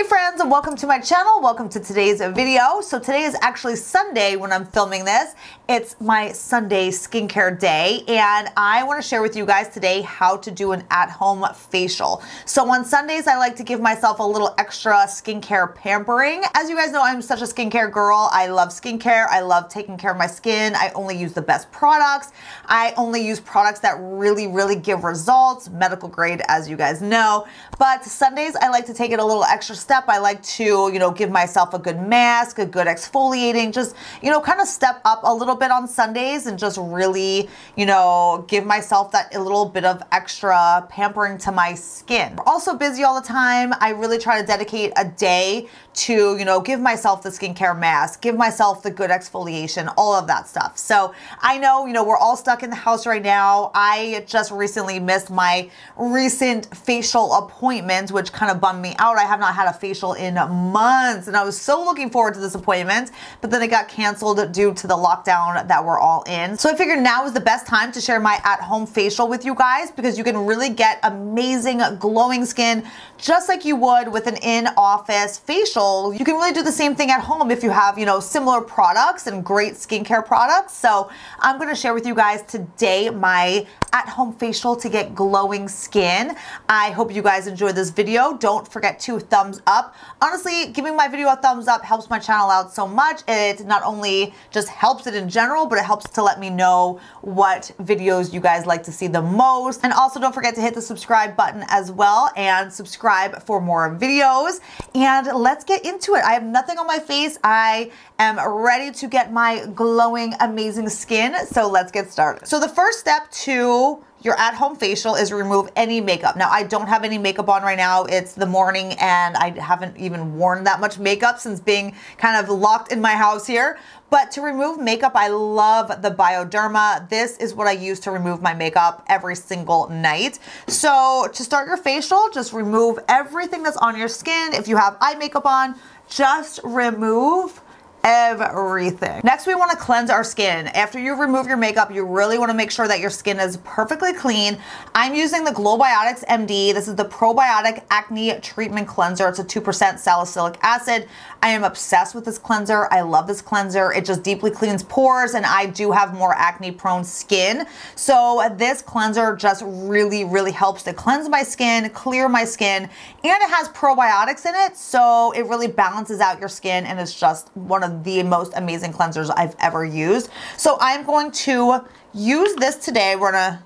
Hey friends, and welcome to my channel. Welcome to today's video. So today is actually Sunday when I'm filming this. It's my Sunday skincare day, and I want to share with you guys today how to do an at-home facial. So on Sundays, I like to give myself a little extra skincare pampering. As you guys know, I'm such a skincare girl. I love skincare. I love taking care of my skin. I only use the best products. I only use products that really, really give results, medical grade, as you guys know. But Sundays, I like to take it a little extra step. I like to, you know, give myself a good mask, a good exfoliating, just, you know, kind of step up a little bit on Sundays and just really, you know, give myself that little bit of extra pampering to my skin. We're also busy all the time. I really try to dedicate a day to, you know, give myself the skincare mask, give myself the good exfoliation, all of that stuff. So I know, you know, we're all stuck in the house right now. I just recently missed my recent facial appointment, which kind of bummed me out. I have not had a facial in months, and I was so looking forward to this appointment, but then it got canceled due to the lockdown that we're all in. So I figured now is the best time to share my at-home facial with you guys, because you can really get amazing glowing skin just like you would with an in-office facial. You can really do the same thing at home if you have, you know, similar products and great skincare products. So I'm going to share with you guys today my at-home facial to get glowing skin. I hope you guys enjoy this video. Don't forget to thumbs up. Honestly, giving my video a thumbs up helps my channel out so much. It not only just helps it in general, but it helps to let me know what videos you guys like to see the most. And also don't forget to hit the subscribe button as well, and subscribe for more videos. And let's get into it. I have nothing on my face. I am ready to get my glowing, amazing skin. So let's get started. So the first step to your at-home facial is remove any makeup. Now, I don't have any makeup on right now. It's the morning, and I haven't even worn that much makeup since being kind of locked in my house here. But to remove makeup, I love the Bioderma. This is what I use to remove my makeup every single night. So to start your facial, just remove everything that's on your skin. If you have eye makeup on, just remove everything. Next, we want to cleanse our skin. After you remove your makeup, you really want to make sure that your skin is perfectly clean. I'm using the GlowBiotics MD. This is the probiotic acne treatment cleanser. It's a 2% salicylic acid. I am obsessed with this cleanser. I love this cleanser. It just deeply cleans pores, and I do have more acne prone skin. So this cleanser just really, really helps to cleanse my skin, clear my skin, and it has probiotics in it. So it really balances out your skin, and it's just one of the most amazing cleansers I've ever used. So I'm going to use this today. We're gonna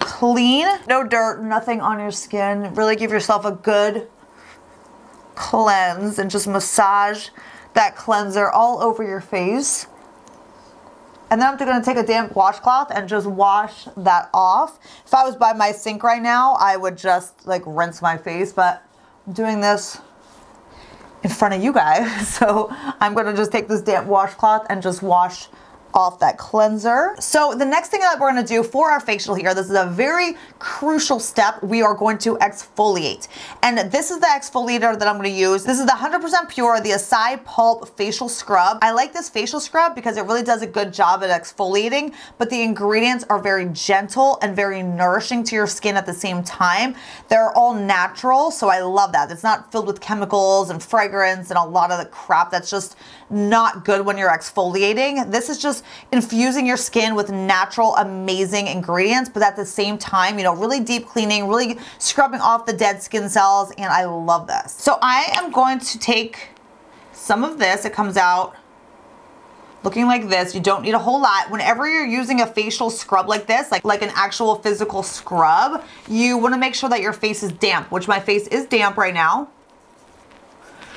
clean, no dirt, nothing on your skin. Really give yourself a good cleanse and just massage that cleanser all over your face. And then I'm gonna take a damp washcloth and just wash that off. If I was by my sink right now, I would just like rinse my face, but I'm doing this in front of you guys, so I'm gonna just take this damp washcloth and just wash off that cleanser. So the next thing that we're gonna do for our facial here, this is a very crucial step. We are going to exfoliate. And this is the exfoliator that I'm gonna use. This is the 100% Pure, the acai pulp facial scrub. I like this facial scrub because it really does a good job at exfoliating, but the ingredients are very gentle and very nourishing to your skin at the same time. They're all natural, so I love that. It's not filled with chemicals and fragrance and a lot of the crap that's just not good when you're exfoliating. This is just infusing your skin with natural, amazing ingredients, but at the same time, you know, really deep cleaning, really scrubbing off the dead skin cells, and I love this. So I am going to take some of this. It comes out looking like this. You don't need a whole lot. Whenever you're using a facial scrub like this, like an actual physical scrub, you want to make sure that your face is damp, which my face is damp right now.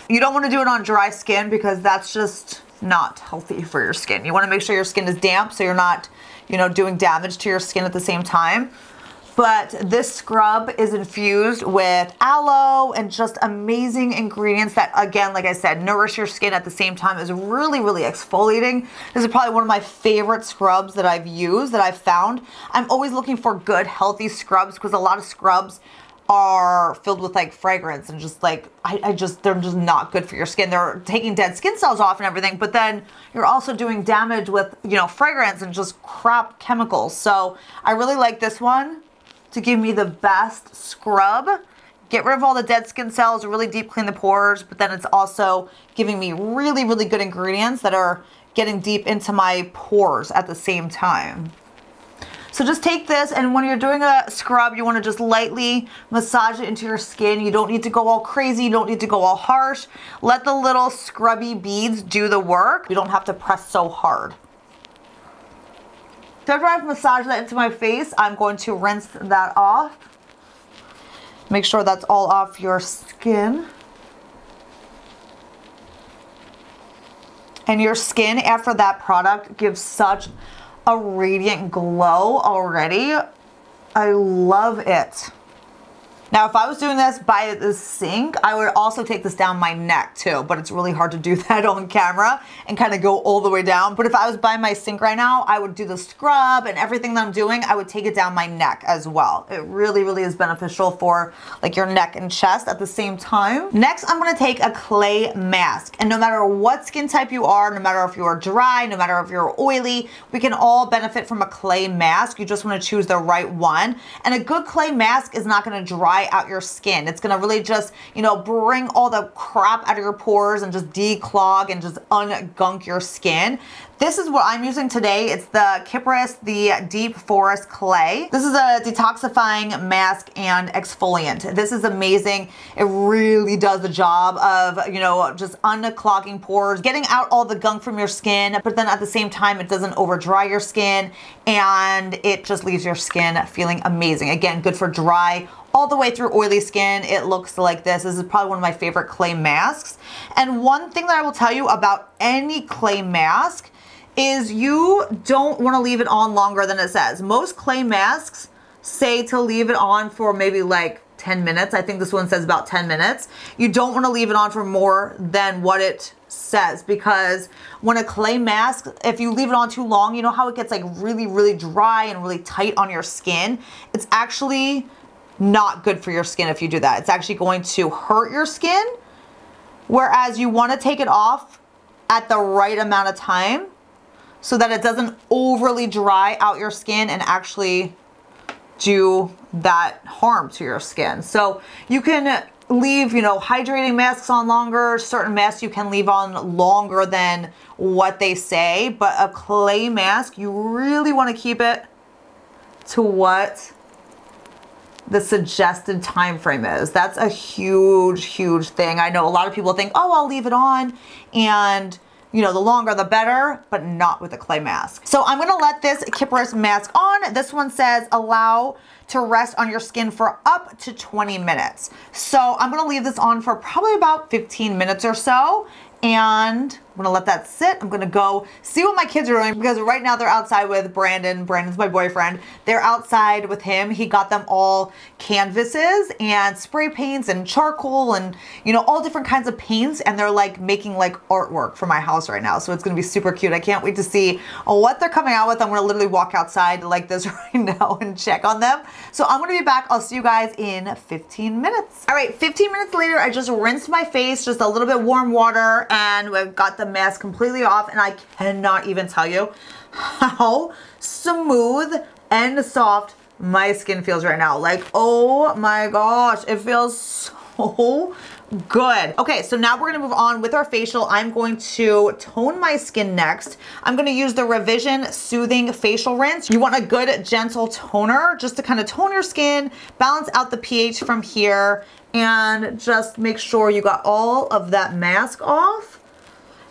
You don't want to do it on dry skin because that's just not healthy for your skin. You want to make sure your skin is damp so you're not, you know, doing damage to your skin at the same time. But this scrub is infused with aloe and just amazing ingredients that, again, like I said, nourish your skin at the same time. Is really, really exfoliating. This is probably one of my favorite scrubs that I've used, that I've found. I'm always looking for good, healthy scrubs because a lot of scrubs are filled with like fragrance and just like, they're just not good for your skin. They're taking dead skin cells off and everything, but then you're also doing damage with, you know, fragrance and just crap chemicals. So I really like this one to give me the best scrub, Get rid of all the dead skin cells, really deep clean the pores, but then it's also giving me really, really good ingredients that are getting deep into my pores at the same time. So just take this, and when you're doing a scrub, you want to just lightly massage it into your skin. You don't need to go all crazy. You don't need to go all harsh. Let the little scrubby beads do the work. You don't have to press so hard. So after I've massaged that into my face, I'm going to rinse that off. Make sure that's all off your skin. And your skin, after that product, gives such a radiant glow already. I love it. Now, if I was doing this by the sink, I would also take this down my neck too, but it's really hard to do that on camera and kind of go all the way down. But if I was by my sink right now, I would do the scrub and everything that I'm doing, I would take it down my neck as well. It really, really is beneficial for like your neck and chest at the same time. Next, I'm gonna take a clay mask. And no matter what skin type you are, no matter if you are dry, no matter if you're oily, we can all benefit from a clay mask. You just wanna choose the right one. And a good clay mask is not gonna dry out your skin. It's gonna really just, you know, bring all the crap out of your pores and just declog and just ungunk your skin. This is what I'm using today. It's the Kypris, the Deep Forest Clay. This is a detoxifying mask and exfoliant. This is amazing. It really does the job of, you know, just unclogging pores, getting out all the gunk from your skin, but then at the same time, it doesn't overdry your skin and it just leaves your skin feeling amazing. Again, good for dry, all the way through oily skin. It looks like this. This is probably one of my favorite clay masks. And one thing that I will tell you about any clay mask is you don't want to leave it on longer than it says. Most clay masks say to leave it on for maybe like 10 minutes. I think this one says about 10 minutes. You don't want to leave it on for more than what it says, because when a clay mask, if you leave it on too long, you know how it gets like really, really dry and really tight on your skin? It's actually not good for your skin if you do that. It's actually going to hurt your skin, whereas you want to take it off at the right amount of time so that it doesn't overly dry out your skin and actually do that harm to your skin. So you can leave, you know, hydrating masks on longer. Certain masks you can leave on longer than what they say, but a clay mask, you really want to keep it to what the suggested time frame is. That's a huge, huge thing. I know a lot of people think, oh, I'll leave it on, and you know, the longer the better, but not with a clay mask. So I'm gonna let this Kypris mask on. This one says allow to rest on your skin for up to 20 minutes. So I'm gonna leave this on for probably about 15 minutes or so, and I'm gonna let that sit. I'm gonna go see what my kids are doing, because right now they're outside with Brandon. Brandon's my boyfriend. They're outside with him. He got them all canvases and spray paints and charcoal and, you know, all different kinds of paints, and they're like making like artwork for my house right now. So it's gonna be super cute. I can't wait to see what they're coming out with. I'm gonna literally walk outside like this right now and check on them. So I'm gonna be back. I'll see you guys in 15 minutes. All right, 15 minutes later, I just rinsed my face, just a little bit warm water, and we've got the mask completely off, and I cannot even tell you how smooth and soft my skin feels right now. Like, oh my gosh, it feels so good. Okay, so now we're gonna move on with our facial. I'm going to tone my skin next. I'm gonna use the Revision Soothing Facial Rinse. You want a good gentle toner just to kind of tone your skin, balance out the pH from here, and just make sure you got all of that mask off.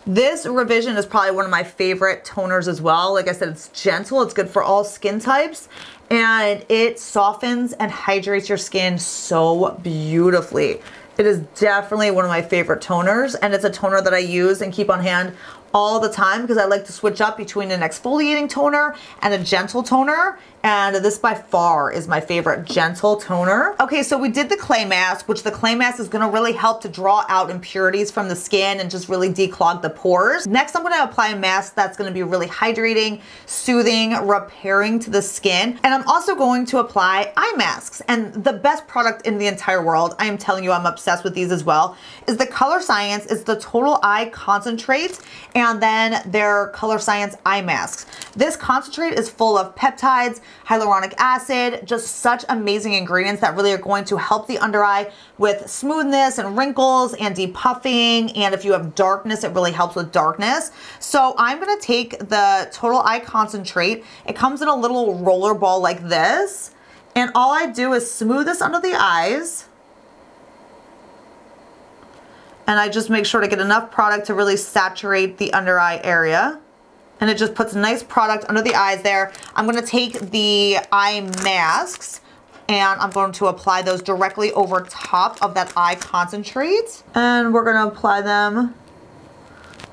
This Revision is probably one of my favorite toners as well. Like I said, it's gentle, it's good for all skin types, and it softens and hydrates your skin so beautifully. It is definitely one of my favorite toners, and it's a toner that I use and keep on hand all the time, because I like to switch up between an exfoliating toner and a gentle toner, and this by far is my favorite gentle toner. Okay, so we did the clay mask, which the clay mask is gonna really help to draw out impurities from the skin and just really declog the pores. Next, I'm gonna apply a mask that's gonna be really hydrating, soothing, repairing to the skin, and I'm also going to apply eye masks. And the best product in the entire world, I am telling you, I'm obsessed with these as well, is the Color Science. It's the Total Eye Concentrate, and and then their Color Science eye masks. This concentrate is full of peptides, hyaluronic acid, just such amazing ingredients that really are going to help the under eye with smoothness and wrinkles and depuffing, and if you have darkness, it really helps with darkness. So I'm gonna take the Total Eye Concentrate. It comes in a little roller ball like this, and all I do is smooth this under the eyes, and I just make sure to get enough product to really saturate the under eye area. And it just puts nice product under the eyes there. I'm gonna take the eye masks and I'm going to apply those directly over top of that eye concentrate. And we're gonna apply them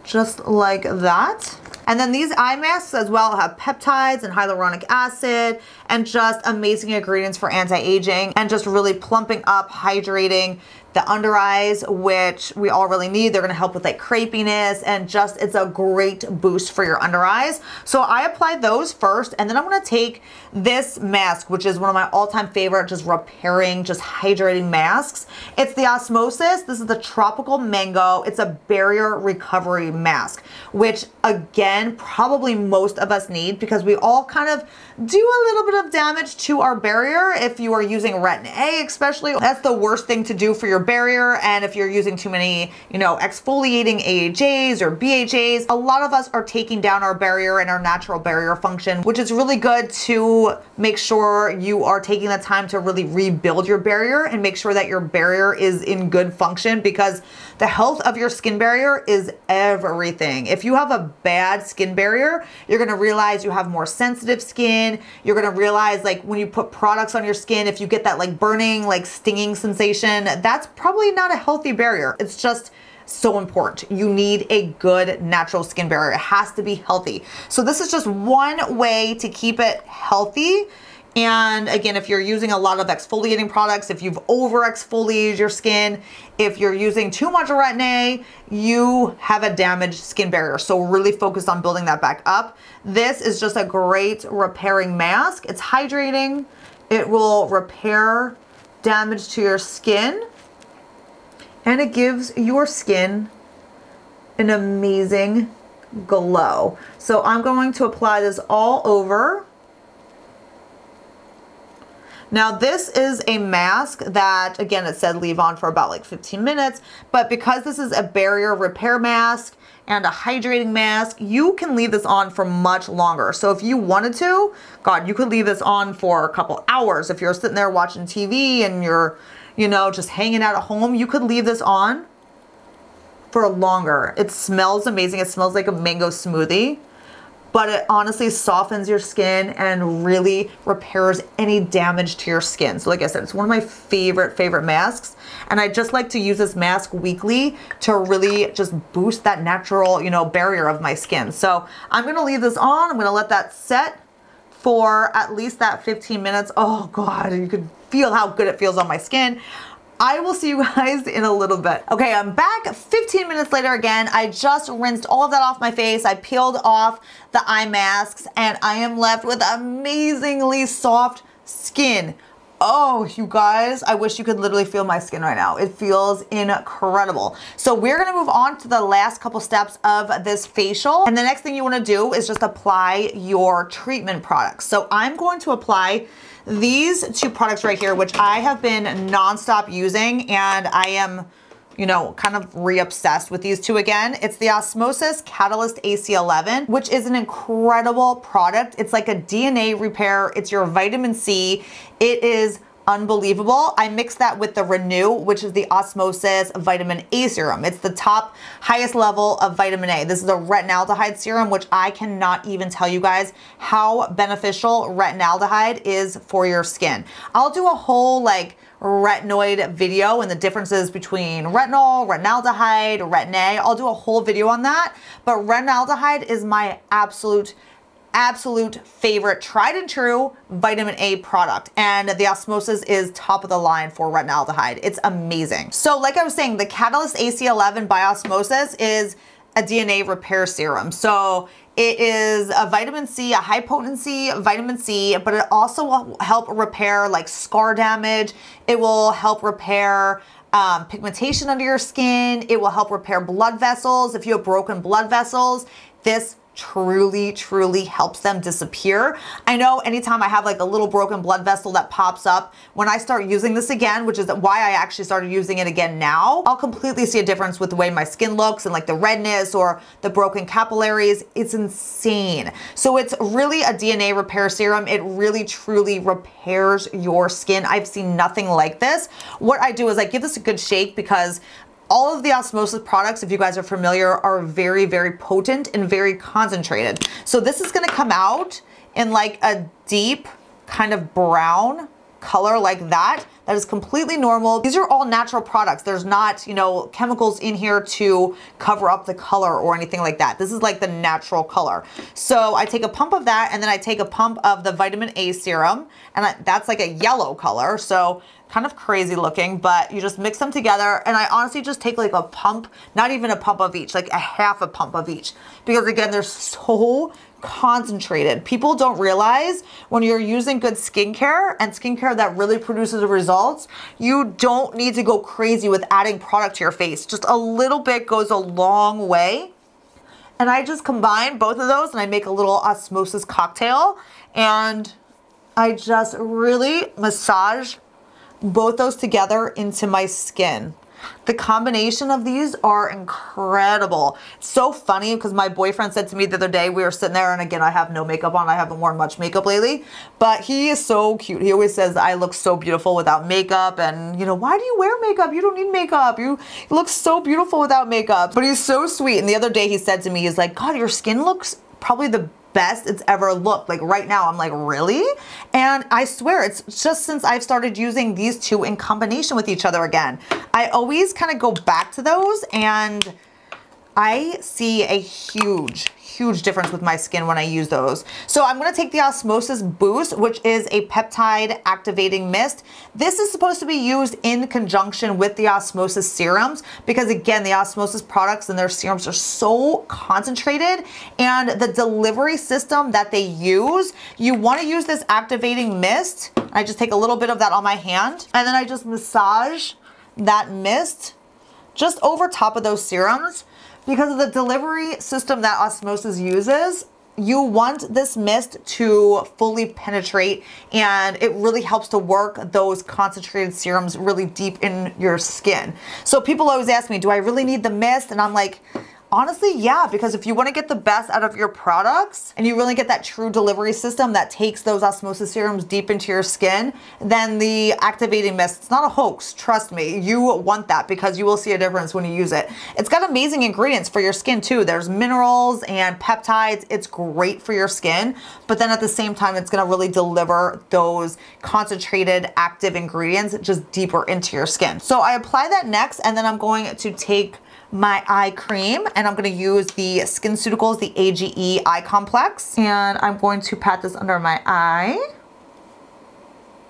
just like that. And then these eye masks as well have peptides and hyaluronic acid and just amazing ingredients for anti-aging and just really plumping up, hydrating the under eyes, which we all really need. They're gonna help with like crepiness and just, it's a great boost for your under eyes. So I apply those first, and then I'm gonna take this mask, which is one of my all-time favorite, just repairing, just hydrating masks. It's the Osmosis. This is the Tropical Mango. It's a barrier recovery mask, which again, probably most of us need because we all kind of do a little bit of damage to our barrier. If you are using Retin A especially, that's the worst thing to do for your barrier. And if you're using too many, you know, exfoliating AHAs or BHAs, a lot of us are taking down our barrier and our natural barrier function, which is really good to make sure you are taking the time to really rebuild your barrier and make sure that your barrier is in good function, because the health of your skin barrier is everything. If you have a bad skin barrier, you're gonna realize you have more sensitive skin. You're gonna realize like when you put products on your skin, if you get that like burning, like stinging sensation, that's probably not a healthy barrier. It's just so important. You need a good natural skin barrier. It has to be healthy. So this is just one way to keep it healthy. And again, if you're using a lot of exfoliating products, if you've over exfoliated your skin, if you're using too much Retin A, you have a damaged skin barrier. So really focus on building that back up. This is just a great repairing mask. It's hydrating. It will repair damage to your skin, and it gives your skin an amazing glow. So I'm going to apply this all over. Now this is a mask that, again, it said leave on for about like 15 minutes, but because this is a barrier repair mask and a hydrating mask, you can leave this on for much longer. So if you wanted to, God, you could leave this on for a couple hours. If you're sitting there watching TV and you're, you know, just hanging out at home, you could leave this on for longer. It smells amazing. It smells like a mango smoothie, but it honestly softens your skin and really repairs any damage to your skin. So like I said, it's one of my favorite masks. And I just like to use this mask weekly to really just boost that natural, you know, barrier of my skin. So I'm gonna leave this on. I'm gonna let that set for at least that 15 minutes. Oh God, you could feel how good it feels on my skin. I will see you guys in a little bit. Okay, I'm back 15 minutes later again. I just rinsed all of that off my face. I peeled off the eye masks and I am left with amazingly soft skin. Oh, you guys, I wish you could literally feel my skin right now. It feels incredible. So we're gonna move on to the last couple steps of this facial. And the next thing you wanna do is just apply your treatment products. So I'm going to apply these two products right here, which I have been nonstop using, and I am, you know, kind of re-obsessed with these two again. It's the Osmosis Catalyst AC-11, which is an incredible product. It's like a DNA repair. It's your vitamin C. It is unbelievable. I mixed that with the Renew, which is the Osmosis Vitamin A Serum. It's the top highest level of vitamin A. This is a retinaldehyde serum, which I cannot even tell you guys how beneficial retinaldehyde is for your skin. I'll do a whole like retinoid video and the differences between retinol, retinaldehyde, Retin A. I'll do a whole video on that, but retinaldehyde is my absolute favorite tried and true vitamin A product, and the Osmosis is top of the line for retinaldehyde. It's amazing. So like I was saying, the Catalyst AC-11 by Osmosis is a DNA repair serum. So it is a vitamin C, a high potency vitamin C, but it also will help repair like scar damage. It will help repair pigmentation under your skin. It will help repair blood vessels. If you have broken blood vessels, this truly, truly helps them disappear. I know anytime I have like a little broken blood vessel that pops up, when I start using this again, which is why I actually started using it again now, I'll completely see a difference with the way my skin looks and like the redness or the broken capillaries. It's insane. So it's really a DNA repair serum. It really, truly repairs your skin. I've seen nothing like this. What I do is I give this a good shake because all of the Osmosis products, if you guys are familiar, are very, very potent and very concentrated. So this is gonna come out in like a deep kind of brown color like that. That is completely normal. These are all natural products. There's not, you know, chemicals in here to cover up the color or anything like that. This is like the natural color. So I take a pump of that, and then I take a pump of the vitamin A serum, and that's like a yellow color. So kind of crazy looking, but you just mix them together. And I honestly just take like a pump, not even a pump of each, like a half a pump of each, because again, they're so concentrated. People don't realize when you're using good skincare and skincare that really produces results, you don't need to go crazy with adding product to your face. Just a little bit goes a long way. And I just combine both of those and I make a little osmosis cocktail, and I just really massage both those together into my skin. The combination of these are incredible. It's so funny because my boyfriend said to me the other day, we were sitting there, and again, I have no makeup on. I haven't worn much makeup lately, but he is so cute. He always says I look so beautiful without makeup, and you know, why do you wear makeup? You don't need makeup. You look so beautiful without makeup. But he's so sweet. And the other day he said to me, he's like, God, your skin looks probably the best it's ever looked. Like right now, I'm like, really? And I swear, it's just since I've started using these two in combination with each other again. I always kind of go back to those, and I see a huge, huge difference with my skin when I use those. So I'm gonna take the Osmosis Boost, which is a peptide activating mist. This is supposed to be used in conjunction with the Osmosis serums, because again, the Osmosis products and their serums are so concentrated, and the delivery system that they use, you wanna use this activating mist. I just take a little bit of that on my hand, and then I just massage that mist just over top of those serums. Because of the delivery system that Osmosis uses, you want this mist to fully penetrate, and it really helps to work those concentrated serums really deep in your skin. So people always ask me, do I really need the mist? And I'm like, honestly, yeah, because if you want to get the best out of your products and you really get that true delivery system that takes those osmosis serums deep into your skin, then the activating mist, it's not a hoax, trust me. You want that because you will see a difference when you use it. It's got amazing ingredients for your skin too. There's minerals and peptides. It's great for your skin, but then at the same time, it's going to really deliver those concentrated active ingredients just deeper into your skin. So I apply that next, and then I'm going to take my eye cream, and I'm gonna use the SkinCeuticals, the AGE Eye Complex. And I'm going to pat this under my eye.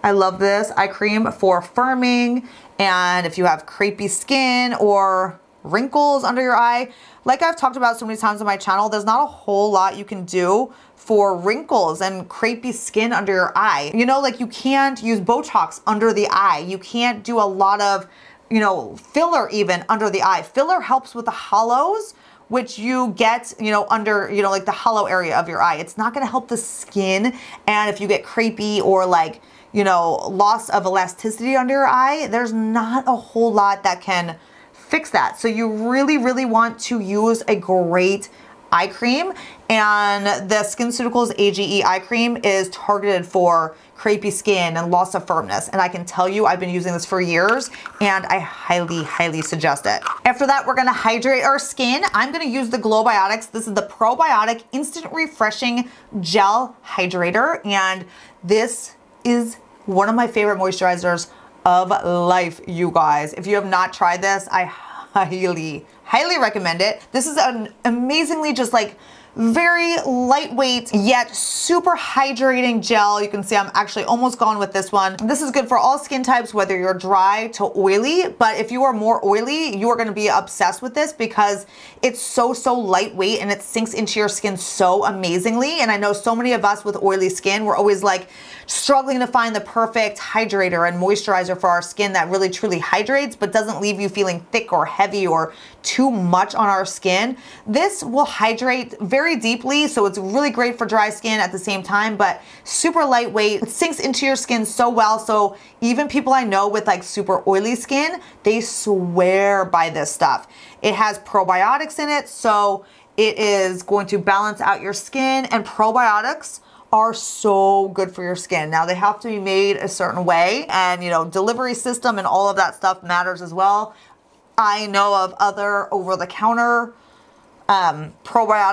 I love this eye cream for firming, and if you have crepey skin or wrinkles under your eye, like I've talked about so many times on my channel, there's not a whole lot you can do for wrinkles and crepey skin under your eye. You know, like you can't use Botox under the eye. You can't do a lot of, you know, filler even under the eye. Filler helps with the hollows, which you get, you know, under, you know, like the hollow area of your eye. It's not gonna help the skin. And if you get crepey or like, you know, loss of elasticity under your eye, there's not a whole lot that can fix that. So you really, really want to use a great eye cream, and the SkinCeuticals AGE eye cream is targeted for crepey skin and loss of firmness. And I can tell you, I've been using this for years, and I highly, highly suggest it. After that, we're gonna hydrate our skin. I'm gonna use the GlowBiotics. This is the Probiotic Instant Refreshing Gel Hydrator, and this is one of my favorite moisturizers of life, you guys. If you have not tried this, I highly recommend it. This is an amazingly just like very lightweight yet super hydrating gel. You can see I'm actually almost gone with this one. This is good for all skin types, whether you're dry to oily, but if you are more oily, you are going to be obsessed with this because it's so lightweight and it sinks into your skin so amazingly. And I know so many of us with oily skin, we're always like struggling to find the perfect hydrator and moisturizer for our skin that really truly hydrates but doesn't leave you feeling thick or heavy or too much on our skin. This will hydrate very deeply, so it's really great for dry skin at the same time, but super lightweight. It sinks into your skin so well, so even people I know with like super oily skin, they swear by this stuff. It has probiotics in it, so it is going to balance out your skin, and probiotics are so good for your skin. Now, they have to be made a certain way, and you know, delivery system and all of that stuff matters as well. I know of other over-the-counter probiotic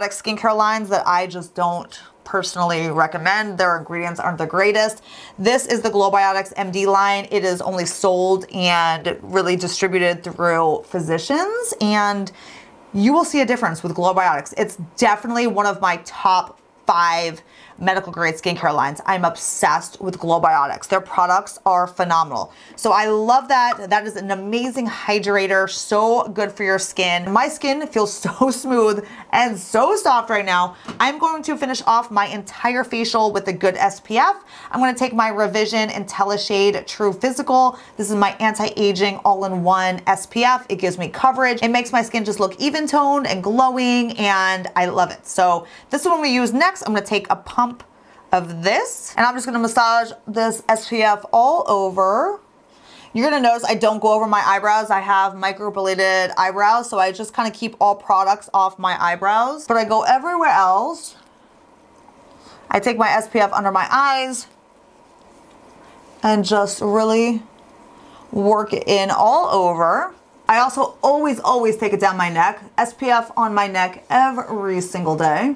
skincare lines that I just don't personally recommend. Their ingredients aren't the greatest. This is the GlowBiotics MD line. It is only sold and really distributed through physicians, and you will see a difference with GlowBiotics. It's definitely one of my top 5 medical grade skincare lines. I'm obsessed with GlowBiotics. Their products are phenomenal. So I love that. That is an amazing hydrator, so good for your skin. My skin feels so smooth and so soft right now. I'm going to finish off my entire facial with a good SPF. I'm going to take my Revision IntelliShade True Physical. This is my anti-aging all-in-one SPF. It gives me coverage. It makes my skin just look even toned and glowing, and I love it. So this is what I'm going to use next. I'm going to take a pump of this, and I'm just going to massage this SPF all over. You're going to notice I don't go over my eyebrows. I have microbladed eyebrows, so I just kind of keep all products off my eyebrows, but I go everywhere else. I take my SPF under my eyes and just really work it in all over. I also always take it down my neck. SPF on my neck every single day,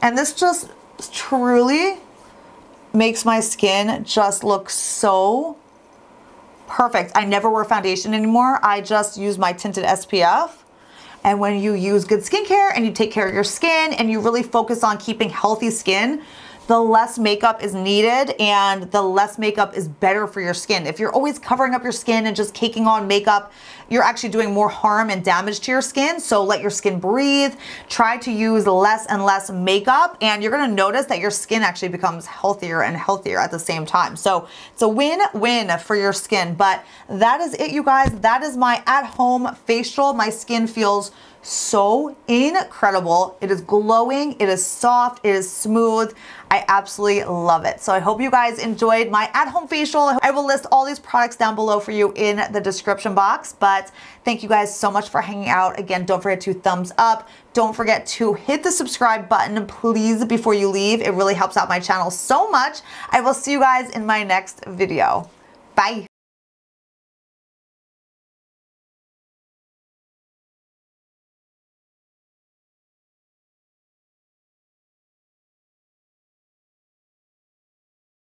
and this just truly makes my skin just look so perfect. I never wear foundation anymore. I just use my tinted SPF. And when you use good skincare and you take care of your skin and you really focus on keeping healthy skin, the less makeup is needed and the less makeup is better for your skin. If you're always covering up your skin and just caking on makeup, you're actually doing more harm and damage to your skin. So let your skin breathe. Try to use less and less makeup, and you're gonna notice that your skin actually becomes healthier and healthier at the same time. So it's a win-win for your skin. But that is it, you guys. That is my at-home facial. My skin feels so incredible. It is glowing, it is soft, it is smooth. I absolutely love it. So I hope you guys enjoyed my at-home facial. I will list all these products down below for you in the description box, but thank you guys so much for hanging out. Again, don't forget to thumbs up. Don't forget to hit the subscribe button, please, before you leave. It really helps out my channel so much. I will see you guys in my next video. Bye.